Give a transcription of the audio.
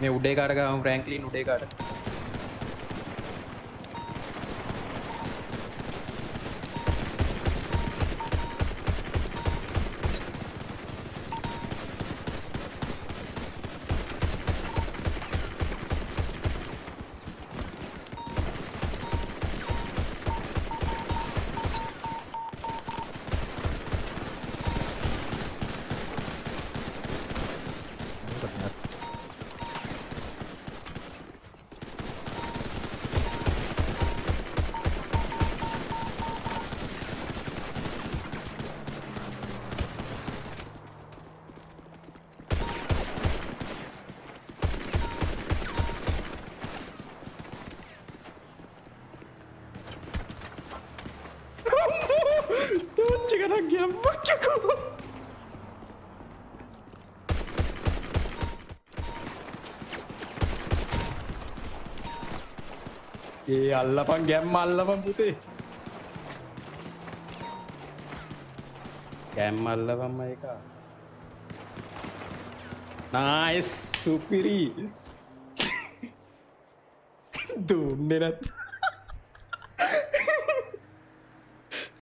मैं उडेगार्ड का हूं, फ्रैंकलिन उडेगार्ड। ඒ අල්ලපන් ගැම්ම අල්ලපන් පුතේ ගැම්ම අල්ලපන් මයික නයිස් සුපිරි දුන්නේ නැත්